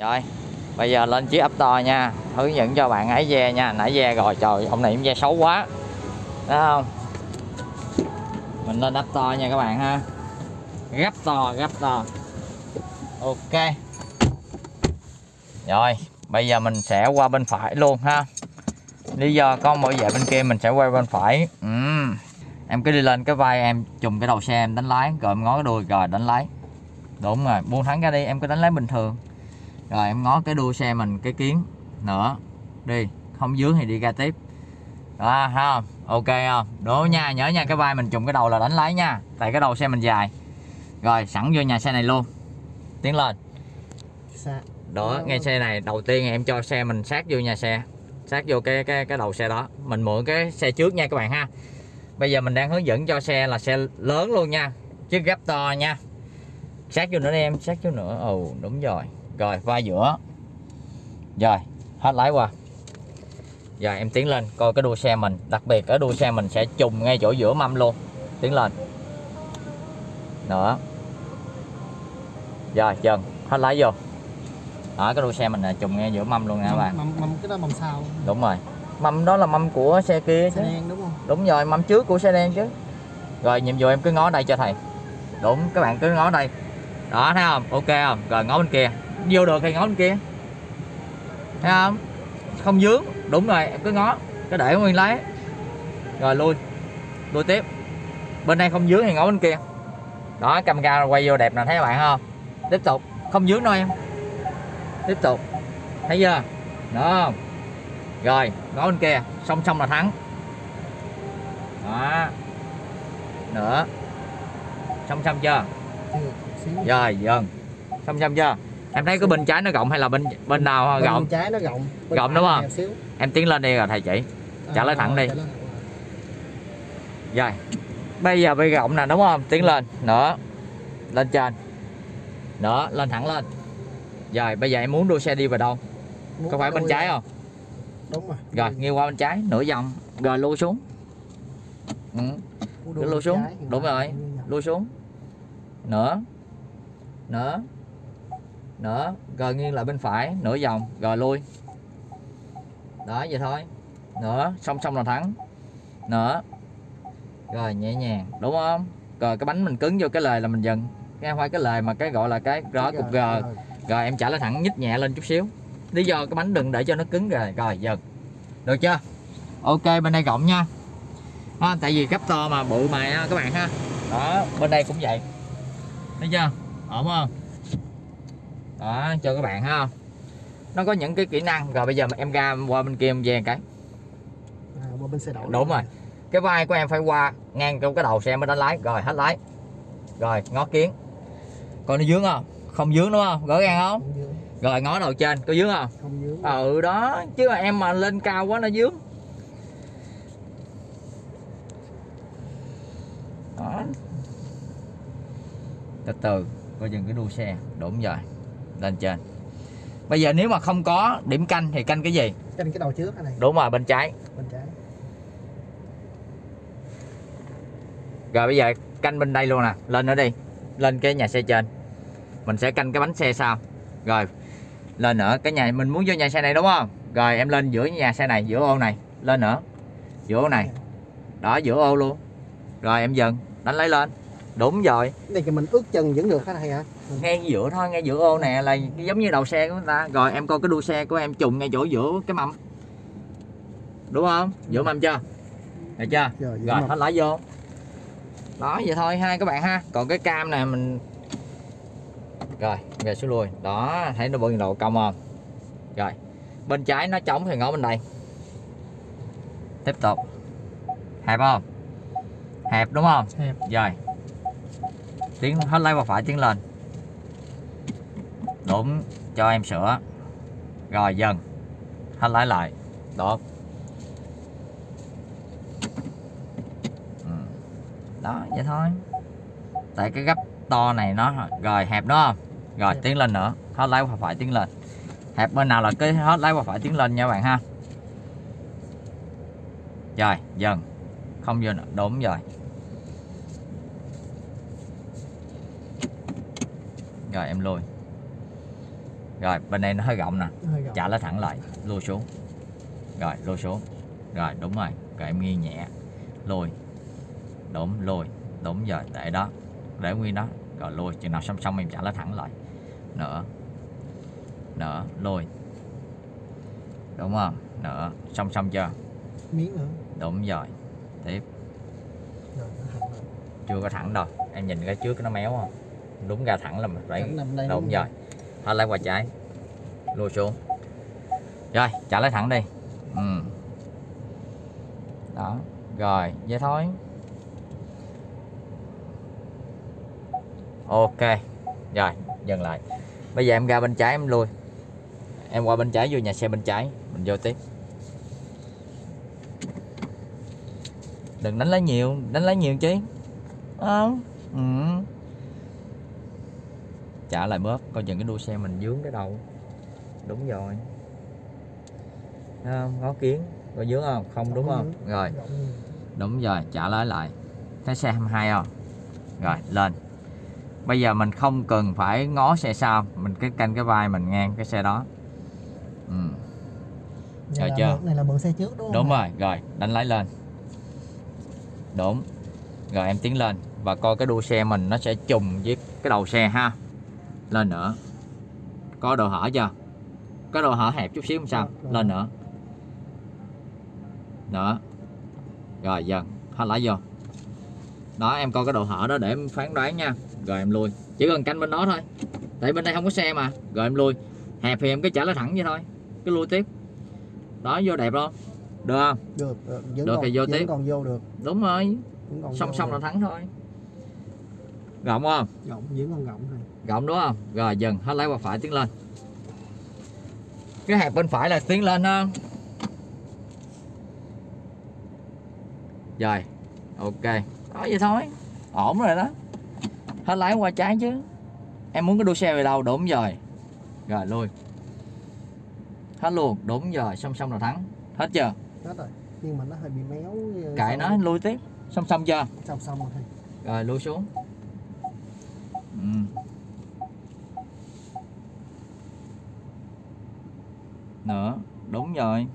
Rồi, bây giờ lên chiếc Aptor nha, hướng dẫn cho bạn ấy ve nha. Nãy ve rồi, trời, ông này cũng ve xấu quá, thấy không? Mình lên Aptor nha các bạn ha. Gấp to. Ok. Rồi, bây giờ mình sẽ qua bên phải luôn ha. Lý do con bảo vệ bên kia mình sẽ quay bên phải. Em cứ đi lên cái vai em, chùm cái đầu xe em đánh lái, rồi em ngó cái đuôi rồi đánh lái. Đúng rồi, buông thẳng ra đi, em cứ đánh lái bình thường. Rồi em ngó cái đuôi xe mình, cái kiến nữa. Đi, không dướng thì đi ra tiếp. Đó, ha. Ok không? Đúng nha, nhớ nha, cái vai mình chùm cái đầu là đánh lái nha. Tại cái đầu xe mình dài. Rồi, sẵn vô nhà xe này luôn. Tiến lên. Đó, ngay xe này, đầu tiên em cho xe mình sát vô nhà xe. Sát vô cái đầu xe đó. Mình mượn cái xe trước nha các bạn ha. Bây giờ mình đang hướng dẫn cho xe là xe lớn luôn nha, chiếc Raptor nha. Sát vô nữa đi em, sát vô nữa. Ồ, đúng rồi. Rồi, vai giữa. Rồi, hết lái qua. Giờ em tiến lên, coi cái đuôi xe mình. Đặc biệt ở đuôi xe mình sẽ trùng ngay chỗ giữa mâm luôn. Tiến lên. Nữa. Rồi, dần, hết lái vô. Ở cái đuôi xe mình là trùng ngay giữa mâm luôn nha các bạn. Mâm cái đó mâm sau. Đúng rồi. Mâm đó là mâm của xe kia chứ. Xe đen đúng không? Đúng rồi, mâm trước của xe đen chứ. Rồi, nhiệm vụ em cứ ngó đây cho thầy. Đúng, các bạn cứ ngó đây. Đó, thấy không? Ok không? Rồi ngó bên kia. Vô được thì ngó bên kia. Thấy không? Không dướng. Đúng rồi, em cứ ngó. Cứ để nguyên lái. Rồi lui. Lui tiếp. Bên đây không dướng thì ngó bên kia. Đó, camera quay vô đẹp nè, thấy các bạn không? Tiếp tục. Không dướng đâu em. Tiếp tục. Thấy chưa? Đó không? Rồi, ngó bên kia. Song song là thắng. Đó. Nữa. Song song chưa? Rồi, dần. Song song chưa? Em thấy cái bên trái nó rộng hay là bên nào rộng? Bên trái nó rộng. Rộng đúng không? Em tiến lên đi rồi thầy chỉ. Trả lái thẳng đi. Rồi. Bây giờ bị rộng nè đúng không? Tiến lên. Nữa. Lên trên. Nữa, lên thẳng lên. Rồi, bây giờ em muốn đua xe đi vào đâu? Có phải bên trái không? Đúng rồi. Rồi, nghiêng qua bên trái, nửa vòng. Rồi lui xuống. Lui xuống. Đúng rồi. Lui xuống. Nữa rồi nghiêng lại bên phải nửa vòng rồi lui. Đó vậy thôi. Nữa, song song là thắng. Nữa. Rồi nhẹ nhàng, đúng không? Rồi cái bánh mình cứng vô cái lề là mình dừng. Cái hoa cái lề mà cái gọi là cái đó cục G. Rồi em trả lại thẳng nhích nhẹ lên chút xíu. Lý do cái bánh đừng để cho nó cứng rồi. Rồi dừng. Được chưa? Ok, bên đây rộng nha. À, tại vì gấp to mà bự mà các bạn ha. Đó, bên đây cũng vậy. Thấy chưa? Ổn không? Đó, cho các bạn ha. Nó có những cái kỹ năng. Rồi bây giờ em ra em qua bên kia em về cái. À, qua bên xe đậu. Đúng rồi. Cái vai của em phải qua ngang trong cái đầu xe mới đánh lái. Rồi hết lái. Rồi ngó kiến. Coi nó dướng không? Không dướng đúng không? Rõ ràng không? Không dướng. Rồi ngó đầu trên, có dướng không? Không dướng. Ừ đó, chứ mà em mà lên cao quá nó dướng. Đó. Từ từ, coi chừng cái đuôi xe. Đúng rồi, lên trên. Bây giờ nếu mà không có điểm canh thì canh cái gì? Canh cái đầu trước này. Đúng rồi, bên trái. Bên trái. Rồi bây giờ canh bên đây luôn nè. Lên nữa đi. Lên cái nhà xe trên. Mình sẽ canh cái bánh xe sau. Rồi lên nữa. Cái nhà mình muốn vô nhà xe này đúng không? Rồi em lên giữa nhà xe này, giữa ô này. Lên nữa. Giữa ô này. Đó, giữa ô luôn. Rồi em dừng. Đánh lấy lên. Đúng rồi. Đây thì mình ướt chân vẫn được hả thầy hả? Ngay giữa thôi, ngay giữa ô nè là giống như đầu xe của người ta. Rồi em coi cái đuôi xe của em trùng ngay chỗ giữa cái mâm. Đúng không? Giữa mâm chưa? Được chưa? Rồi hết lái vô. Đó vậy thôi ha các bạn ha. Còn cái cam này mình. Rồi, về xuống lui. Đó, thấy nó bận đầu cong không? Rồi. Bên trái nó trống thì ngó bên đây. Tiếp tục. Hẹp không? Hẹp đúng không? Hẹp. Rồi. Tiến hết lái qua phải tiến lên. Đúng, cho em sửa. Rồi dần. Hết lái lại. Đó. Đó, vậy thôi. Tại cái gấp to này nó rồi hẹp đúng không? Rồi tiến lên nữa. Hết lái qua phải tiến lên. Hẹp bên nào là cái hết lái qua phải tiến lên nha các bạn ha. Rồi, dần. Không vô nữa. Đúng rồi. Rồi em lùi. Rồi bên đây nó hơi rộng nè, chả lá thẳng lại, lôi xuống. Rồi lôi xuống. Rồi đúng rồi. Rồi em nghiêng nhẹ, lôi. Đúng, lôi. Đúng rồi, để đó, để nguyên đó. Rồi lôi, chừng nào song song em chả lá thẳng lại. Nữa. Nữa, lôi. Đúng không? Nữa, song song chưa? Miếng nữa. Đúng rồi. Tiếp. Chưa có thẳng đâu. Em nhìn ra trước nó méo không? Đúng ra thẳng là phải. Đúng rồi. Thôi lấy qua trái, lôi xuống. Rồi, trả lấy thẳng đi. Ừ. Đó, rồi, vậy thôi. Ok. Rồi, dừng lại. Bây giờ em ra bên trái em lui. Em qua bên trái vô nhà xe bên trái, mình vô tiếp. Đừng đánh lấy nhiều chứ. Không. Ừ. Trả lại bớt, coi chừng cái đuôi xe mình dướng cái đầu. Đúng rồi. Không, ngó kiến, có dướng không? Không đúng không? Rồi. Đúng rồi, trả lái lại. Thấy xe 22 không? Rồi, lên. Bây giờ mình không cần phải ngó xe sau, mình cứ canh cái vai mình ngang cái xe đó. Ừ. Rồi chưa? Này là mượn xe trước đúng không? Đúng rồi, rồi, đánh lái lên. Đúng. Rồi em tiến lên và coi cái đuôi xe mình nó sẽ trùng với cái đầu xe ha. Lên nữa. Có độ hở chưa? Có độ hở hẹp chút xíu không sao? Lên nữa. Nữa. Rồi dần. Thôi lái vô. Đó em coi cái độ hở đó để em phán đoán nha. Rồi em lui. Chỉ cần canh bên đó thôi. Tại bên đây không có xe mà. Rồi em lui. Hẹp thì em cứ trả lại thẳng vậy thôi. Cứ lui tiếp. Đó vô đẹp luôn. Được không? Được. Được thì vô tiếp. Còn vô được. Đúng rồi. Song song là thắng thôi. Rộng không? Rộng, vẫn còn rộng thôi. Rộng đúng không? Rồi dừng, hết lái qua phải tiến lên. Cái hẹp bên phải là tiến lên ha. Rồi, ok. Đó vậy thôi, ổn rồi đó. Hết lái qua trái chứ. Em muốn cái đuôi xe về đâu, đúng rồi. Rồi lui. Hết luôn, đúng rồi, song song là thắng. Hết chưa? Hết rồi, nhưng mà nó hơi bị méo. Kệ nó, lui tiếp. Song song chưa? Song song rồi. Rồi lui xuống. Ừ. Nữa, đúng rồi.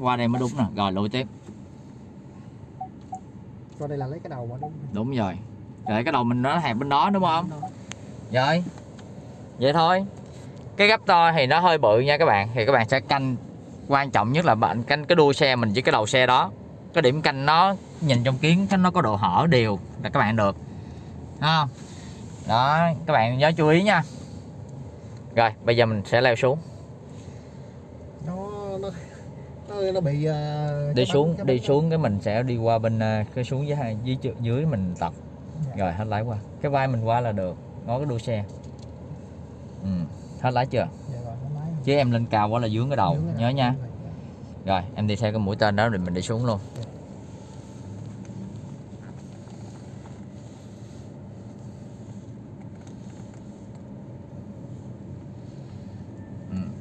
Qua đây mới đúng nè, rồi lùi tiếp. Qua đây là lấy cái đầu mà đúng. Đúng rồi. Để cái đầu mình nó hẹp bên đó đúng không? Đúng rồi. Vậy thôi. Cái gấp to thì nó hơi bự nha các bạn, thì các bạn sẽ canh, quan trọng nhất là bạn canh cái đuôi xe mình với cái đầu xe đó. Cái điểm canh nó nhìn trong kiến cái nó có độ hở đều là các bạn được. Đó. Đó, các bạn nhớ chú ý nha. Rồi, bây giờ mình sẽ leo xuống. Nó bị đi xuống, đi xuống cái mình sẽ đi qua bên cái xuống dưới mình tập. Rồi hết lái qua. Cái vai mình qua là được, ngó cái đuôi xe. Ừ, hết lái chưa? Chứ em lên cao quá là dướng cái đầu, nhớ nha. Rồi, em đi theo cái mũi tên đó rồi mình đi xuống luôn.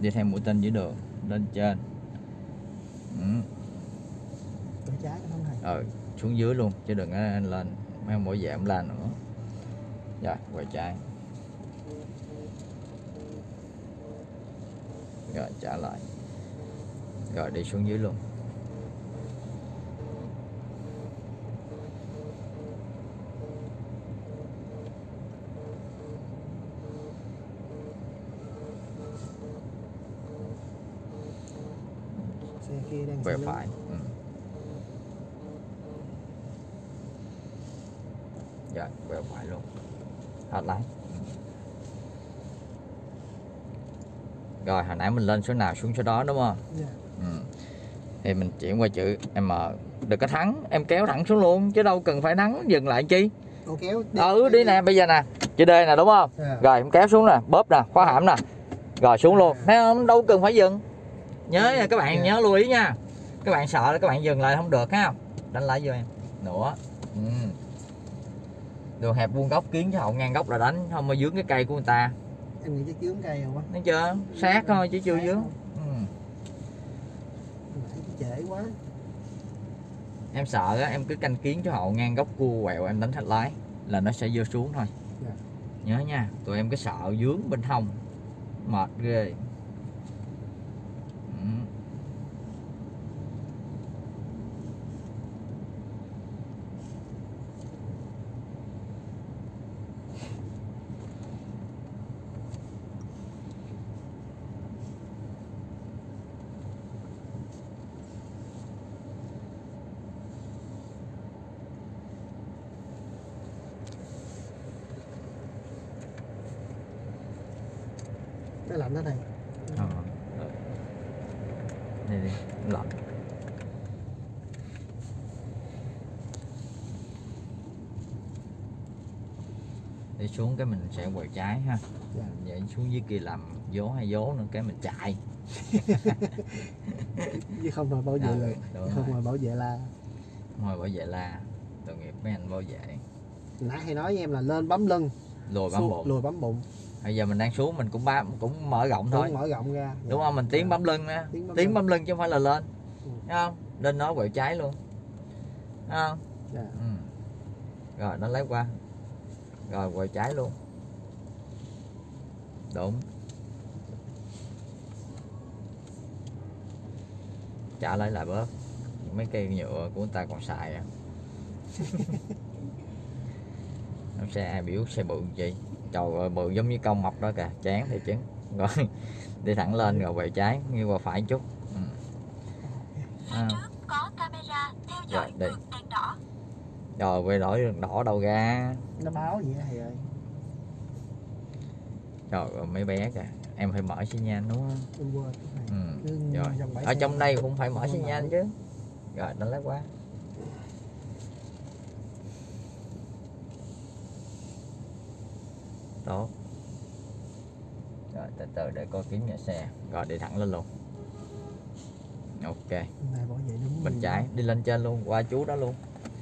Đi theo mũi tên dưới đường lên trên. Xuống dưới luôn chứ đừng lên mang mỗi dạng lên nữa. Rồi quay trái. Rồi trả lại. Rồi đi xuống dưới luôn. Về phải. Ừ. Dạ, về phải luôn. Hết lái. Ừ. Rồi hồi nãy mình lên số nào xuống số đó đúng không? Yeah. Ừ. Thì mình chuyển qua chữ M. Đừng có thắng, em kéo thẳng xuống luôn chứ đâu cần phải thắng dừng lại chi. Kéo. Ừ đi nè, bây giờ nè, chữ D nè đúng không? Yeah. Rồi em kéo xuống nè, bóp nè, khóa hãm nè. Rồi xuống luôn. Thấy không? Đâu cần phải dừng. Nhớ nha các bạn, nhớ lưu ý nha. Các bạn sợ là các bạn dừng lại không được ha. Đánh lại vô em. Nữa. Ừ. Đường hẹp vuông góc kiến chứ không ngang góc là đánh, không mà dướng cái cây của người ta. Em nghĩ chứ dướng cây rồi quá. Thấy chưa? Sát thôi chứ chưa dướng. Ừ. Trễ quá. Em sợ á, em cứ canh kiến chứ hậu ngang góc cua quẹo em đánh thạch lái là nó sẽ vô xuống thôi. Nhớ nha, tụi em cái sợ dướng bên hông mệt ghê. Để lạnh đó này. Đây đi, lạnh. Đi xuống cái mình sẽ quẹo trái ha. Dạ. Vậy xuống dưới kia làm vố hay vố nữa cái mình chạy. Chứ không rồi bảo vệ rồi. Không rồi bảo vệ la. Ngồi bảo vệ la. Tội nghiệp mấy anh bảo vệ. Nãy hay nói với em là lên bấm lưng, lùi bấm bụng. Lùi bấm bụng. Bây giờ mình đang xuống mình cũng mở rộng thôi, mở rộng ra đúng không, mình tiến bấm lưng á, tiến bấm lưng chứ không phải là lên, thấy không, lên nó quẹo trái luôn, thấy không? Rồi nó lấy qua rồi quẹo trái luôn, đúng, trả lấy lại bớt mấy cây nhựa của người ta còn xài à. Xe ai biểu xe bự gì. Trời ơi, bự giống như con mọc đó kìa, chán thì chán. Rồi, đi thẳng lên rồi quẹo trái, như qua phải chút. Phía trước có camera theo dõi vượt đèn đỏ. Rồi, quẹo đổi đèn đỏ đâu ra. Nó báo gì đó thầy ơi. Trời ơi, mấy bé kìa, em phải mở xi nhan đúng không? Rồi, ở trong đây cũng phải mở xi nhan chứ. Rồi, nó lát quá. Tốt. Rồi từ từ để coi kiếm nhà xe. Rồi đi thẳng lên luôn. Ok. Bên trái đi lên trên luôn, qua chú đó luôn.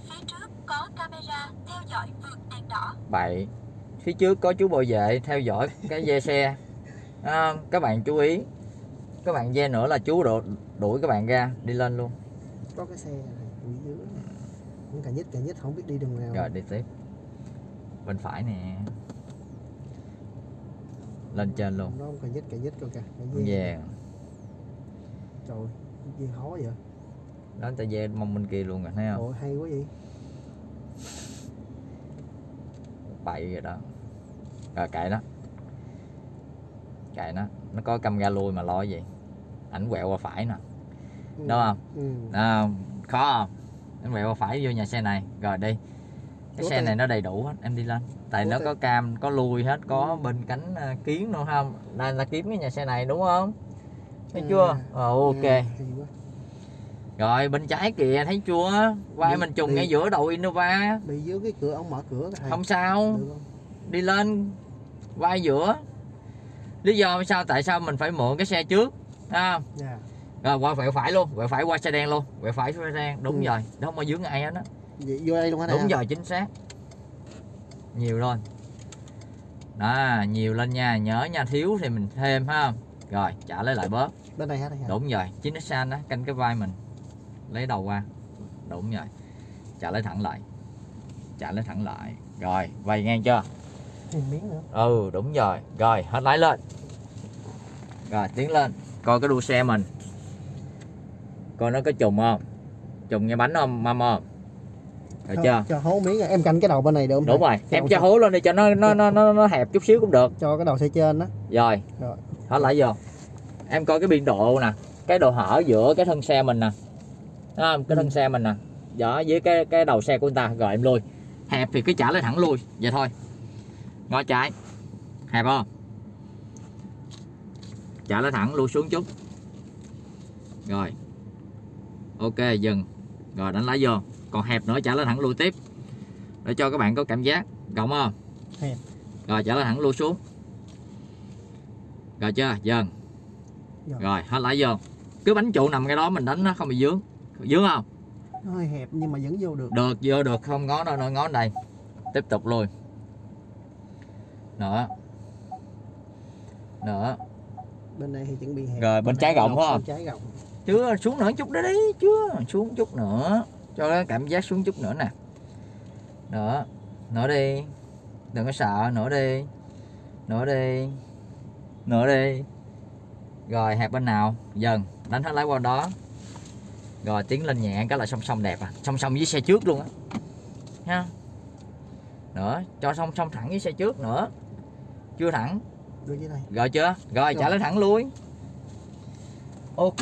Phía trước có camera theo dõi vượt đèn đỏ. Bậy. Phía trước có chú bảo vệ theo dõi cái dây xe. À, các bạn chú ý. Các bạn dây nữa là chú đuổi các bạn ra, đi lên luôn. Có cái xe này dưới. Cũng cà nhích không biết đi đường nào. Rồi đi tiếp. Bên phải nè. Lên trên luôn. Nó cà dít coi kìa. Về. Trời, gì khó vậy? Đó ta về mông bên kia luôn rồi thấy không? Ôi hay quá vậy. Bậy rồi đó. Rồi cậy nó. Cậy nó. Nó có camera lui mà lo gì. Ảnh quẹo qua phải nè. Đúng không? À, khó không? Ảnh quẹo qua phải vô nhà xe này. Rồi đi. Cái xe này nó đầy đủ hết, em đi lên. Tại nó có cam, có lui hết, có bên cánh kiến luôn không? Đây là kiếm cái nhà xe này đúng không? Thấy chưa? Ok. Rồi bên trái kìa, thấy chưa? Vai mình trùng ngay giữa đầu Innova. Bị dưới cái cửa, ông mở cửa. Không sao. Đi lên vai giữa. Lý do sao? Tại sao mình phải mượn cái xe trước? À. Rồi qua quẹo phải luôn, quẹo phải qua xe đen luôn. Quẹo phải xe đen, đúng rồi. Đó không có dướng ai hết á. Vô đây luôn hả? Đúng rồi, chính xác. Nhiều lên. Đó, nhiều lên nha, nhớ nha, thiếu thì mình thêm ha. Rồi, trả lấy lại bớt. Bên đây hả? Đúng rồi, chính nó xanh đó, canh cái vai mình. Lấy đầu qua. Đúng rồi. Trả lấy thẳng lại. Trả lấy thẳng lại. Rồi, vầy ngang chưa? Miếng nữa. Ừ, đúng rồi. Rồi, hết lái lên. Rồi, tiến lên. Coi cái đuôi xe mình. Coi nó có trùng không? Trùng ngay bánh không? Mâm không? Được chưa? Cho hố miếng em canh cái đầu bên này được không? Đúng rồi, cho em cho hố lên đi cho nó hẹp chút xíu cũng được. Cho cái đầu xe trên đó. Rồi. Rồi. Hết lại vô. Em coi cái biên độ nè, cái độ hở giữa cái thân xe mình nè. Thấy không? Cái thân xe mình nè. Đó với cái đầu xe của người ta. Rồi em lui. Hẹp thì cứ trả lại thẳng lui, vậy thôi. Ngó trái. Hẹp không? Trả lại thẳng lui xuống chút. Rồi. Ok, dừng. Rồi đánh lái vô. Còn hẹp nữa trả lên thẳng lui tiếp để cho các bạn có cảm giác rộng không? Hẹp. Rồi trả lên thẳng lui xuống. Rồi chưa? Dần. Rồi hết lãi vô. Cứ bánh trụ nằm cái đó mình đánh nó không bị dướng. Dướng không? Nó hơi hẹp nhưng mà vẫn vô được. Được, vô được, không ngó đâu, ngó đây. Tiếp tục lui. Nữa. Nữa. Bên này thì chuẩn bị hẹp. Rồi bên trái rộng không? Trái rộng. Chưa, xuống nữa chút đó đi, chưa, xuống chút nữa. Cho nó cảm giác xuống chút nữa nè. Nữa. Nữa đi. Đừng có sợ, nữa đi. Nữa đi. Nữa đi. Rồi hẹp bên nào? Dần. Đánh hết lái qua đó. Rồi tiến lên nhẹ cái là song song đẹp à. Song song với xe trước luôn á. Ha. Nữa, cho song song thẳng với xe trước nữa. Chưa thẳng. Rồi chưa? Rồi trả lên thẳng lui. Ok.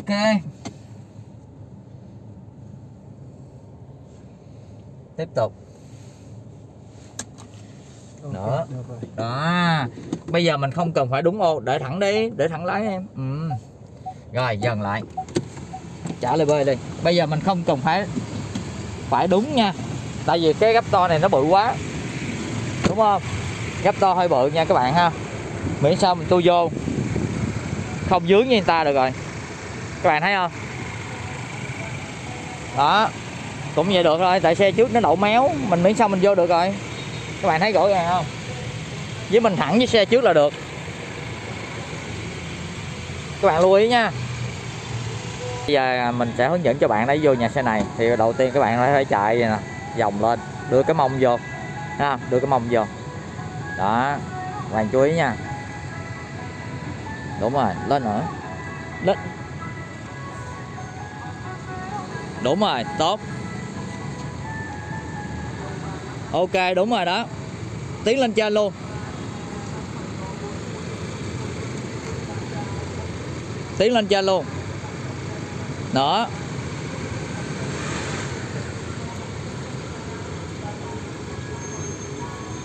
Tiếp tục. Nữa. Đó. Bây giờ mình không cần phải đúng ô, để thẳng đi, để thẳng lái em. Ừ. Rồi dần lại. Trả lại bơi đi. Bây giờ mình không cần phải đúng nha. Tại vì cái gấp to này nó bự quá. Đúng không? Gấp to hơi bự nha các bạn ha. Miễn sao mình tôi vô không dướng như người ta được rồi. Các bạn thấy không? Đó. Cũng vậy được thôi, tại xe trước nó đậu méo, mình miễn sao mình vô được rồi. Các bạn thấy rõ ràng không? Với mình thẳng với xe trước là được. Các bạn lưu ý nha. Bây giờ mình sẽ hướng dẫn cho bạn đấy vô nhà xe này. Thì đầu tiên các bạn phải chạy vậy nè, vòng lên, đưa cái mông vô. Đó, đưa cái mông vô. Đó, các bạn chú ý nha. Đúng rồi, lên nữa. Lên. Đúng rồi, tốt. Ok, đúng rồi đó. Tiến lên trên luôn. Tiến lên trên luôn. Đó.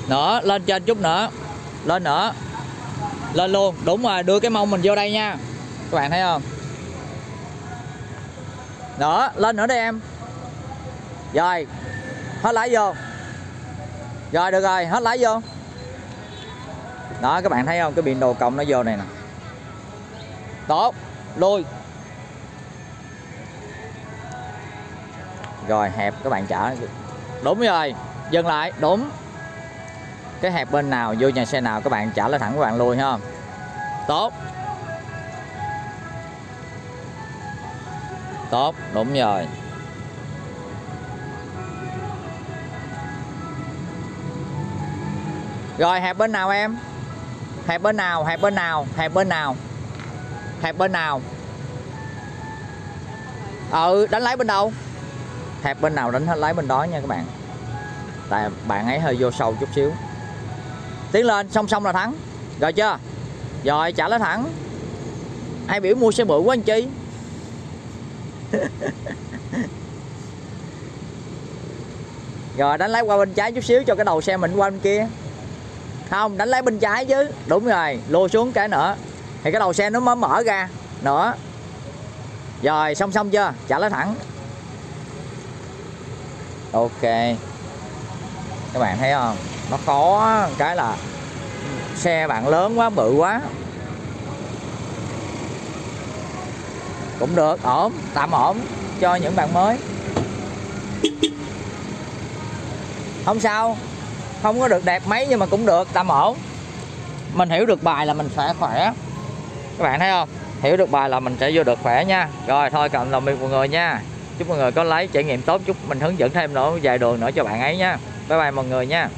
Đó, lên trên chút nữa. Lên nữa. Lên luôn, đúng rồi, đưa cái mông mình vô đây nha. Các bạn thấy không? Đó, lên nữa đi em. Rồi. Hết lái vô. Rồi được rồi, hết lái vô. Đó các bạn thấy không, cái biển đồ cộng nó vô này nè. Tốt, lui. Rồi hẹp các bạn trả. Đúng rồi, dừng lại, đúng. Cái hẹp bên nào, vô nhà xe nào các bạn trả lại thẳng các bạn lui ha. Tốt. Tốt, đúng rồi. Rồi hẹp bên nào em? Hẹp bên nào? Hẹp bên nào? Hẹp bên nào? Hẹp bên nào? Ừ, đánh lái bên đâu? Hẹp bên nào đánh hết lái bên đó nha các bạn. Tại bạn ấy hơi vô sâu chút xíu. Tiến lên, song song là thắng. Rồi chưa? Rồi trả lái thẳng. Ai biểu mua xe bự quá anh chi. Rồi đánh lái qua bên trái chút xíu cho cái đầu xe mình qua bên kia. Không, đánh lái bên trái chứ. Đúng rồi, lùi xuống cái nữa. Thì cái đầu xe nó mới mở ra. Nữa. Rồi, song song chưa? Trả lái thẳng. Ok. Các bạn thấy không? Nó khó cái là xe bạn lớn quá, bự quá. Cũng được, ổn, tạm ổn cho những bạn mới. Không sao. Không có được đẹp mấy nhưng mà cũng được, tạm ổn. Mình hiểu được bài là mình sẽ khỏe. Các bạn thấy không? Hiểu được bài là mình sẽ vô được khỏe nha. Rồi thôi cộng lòng miệng mọi người nha. Chúc mọi người có lấy trải nghiệm tốt. Chúc mình hướng dẫn thêm nữa vài đường nữa cho bạn ấy nha. Bye bye mọi người nha.